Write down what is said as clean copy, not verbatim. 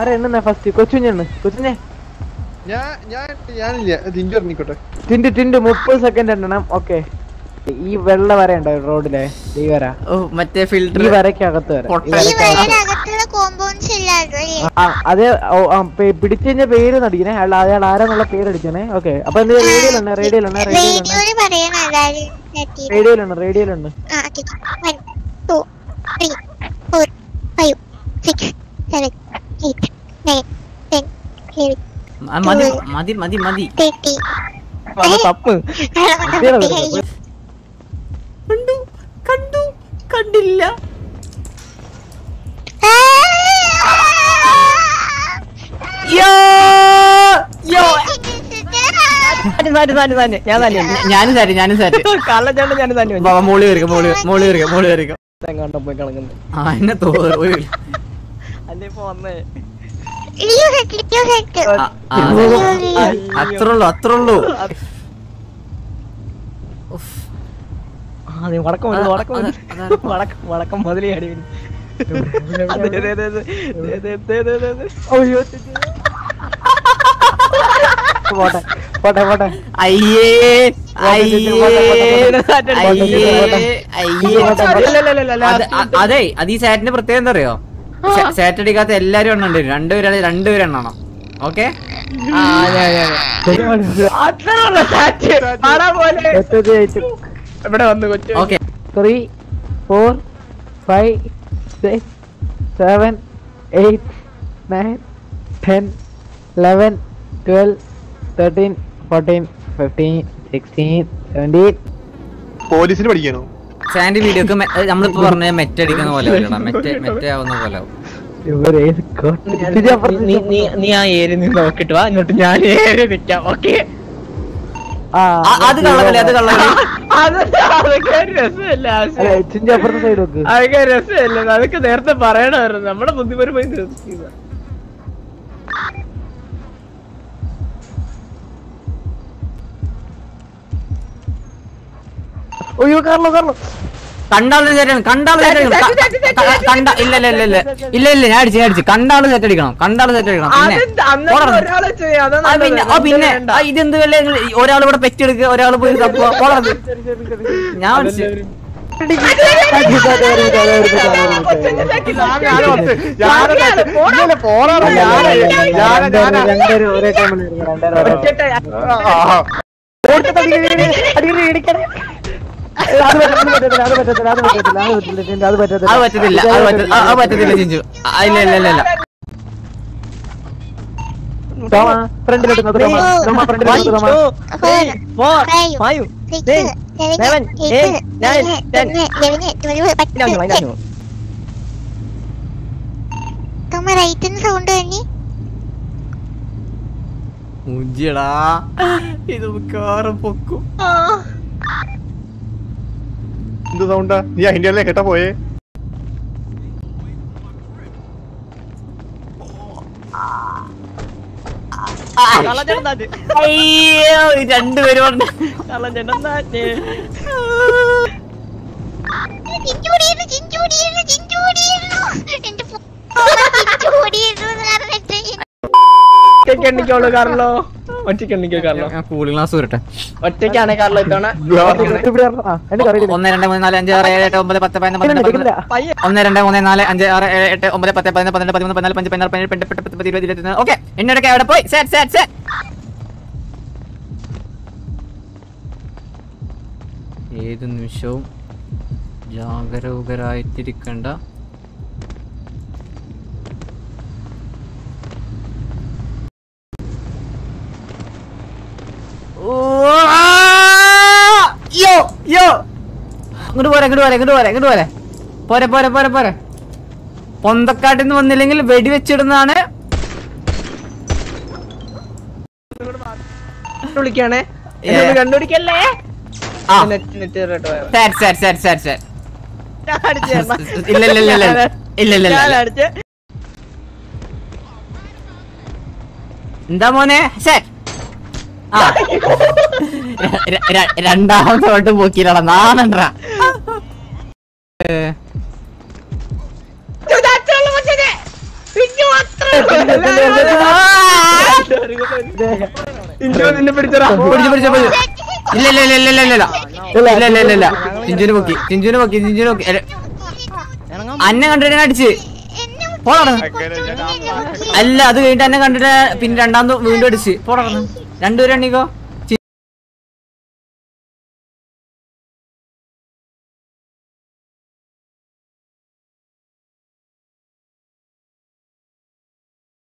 ആരെണ്ണ first കൊച്ചുഞ്ഞാണ് കൊച്ചുഞ്ഞേ ഞാൻ ഞാൻ ഞാനില്ല തിഞ്ചർ നിക്കട്ടെ തിണ്ട് 30 സെക്കൻഡ് എണ്ണണം ഓക്കേ ഈ വെള്ള വര ഉണ്ടോ റോഡിലെ ഈ വര ഓ മറ്റേ ഫിൽട്ടർ ഈ വരക്കകത്ത് വര ഇതിനകത്തുള്ള കോമ്പൗണ്ട്സ് ഇല്ലല്ലോ ആ അതേ പിടിച്ചഞ്ഞ പേര് നടിക്കണേ അയാൾ ആരെന്നുള്ള പേര് അടിക്കണേ ഓക്കേ അപ്പോൾ എന്ത് റേഡിയോയിൽ പറയണം എല്ലാരും റേഡിയോയിൽ ഉണ്ട് ആ okay 1 2 3 4 5 6 7 8 9 10 11 madi madi madi madi titi apa apa kandu kandu kandilla yo yo madi madi madi madi ഞാൻ തന്നെ കള്ളജണ്ട ഞാൻ തന്നെ വാ മോളി വരിക തങ്ങണ്ട പോയി കളങ്ങുന്നു ആ എന്നെ തോറി അല്ലേ പോ വന്നേ അത്രയുള്ളൂ വടക്കം മുതലേ പോട്ടെ അതെ അത് ഈ സാറ്റിന്റെ പ്രത്യേകത എന്താ അറിയോ സാറ്റർഡേ കാത്ത എല്ലാരും എണ്ണുണ്ടായിരുന്നു രണ്ടുപേരും എണ്ണണം ഓക്കെ ഓക്കെ 3 4 5 6 7 8 9 10 11 12 13 14 15 16 17 പോലീസിന് പഠിക്കാനോ സാൻഡി വീഡിയോ ഒക്കെ നമ്മളിപ്പോ പറഞ്ഞ മെറ്റടിക്കുന്ന പോലെ മെറ്റാവുന്ന പോലെ നീ ആ ഏരി നിന്ന് നോക്കിട്ട് വാ എന്നിട്ട് ഞാൻ ഏരി നിൽക്കാം ഓക്കെ അത് കള്ളവല്ലേ അതൊക്കെ രസമല്ലേ അതൊക്കെ നേരത്തെ പറയണമായിരുന്നു നമ്മുടെ ബുദ്ധിപരമായി ഇല്ല ഞാൻ അടിച്ചു കണ്ടാള് സെറ്റ് അടിക്കണം പിന്നെ ഇതെന്ത് വല്ല ഒരാൾ ഇവിടെ പെറ്റ് എടുക്കുക ഒരാൾ പോയി തപ്പുക ഞാൻ അത് പറ്റത്തില്ല ചിഞ്ചു ഇല്ല സൗണ്ട് തന്നെ മുഞ്ചിടാ ഇത് കാറ് പൊക്കും എന്ത് സൗണ്ടാ നീ അതിൻ്റെ കേട്ടാ പോയേ രണ്ടുപേരും ോ കാർലോ ഒറ്റയ്ക്ക് കൂളിംഗ് ഗ്ലാസ് വരട്ടെ ഒറ്റയ്ക്കാണ് കാർലോ ഇത്തവണ 1 2 3 4 5 6 7 8 9 10 11 12 13 14 15 16 17 18 19 20 ഓക്കേ എന്നൊക്കെ അവിടെ പോയി സെറ്റ് ഏത് നിമിഷവും ജാഗരൂകരായിട്ടിരിക്കണ്ട പോരെ പൊന്തക്കാട്ടിന്ന് വന്നില്ലെങ്കിൽ വെടിവെച്ചിടുന്നതാണ് എന്താ മോനെ രണ്ടാമത്തെ വട്ടം പോക്കിയിലാണ് നാണണ്ടാ അല്ല അത് കഴിഞ്ഞിട്ട് എന്നെ കണ്ടിട്ട് പിന്നെ രണ്ടാമത് വീണ്ടും അടിച്ച് പോടാ രണ്ടുപേരും എണ്ണീക്കോ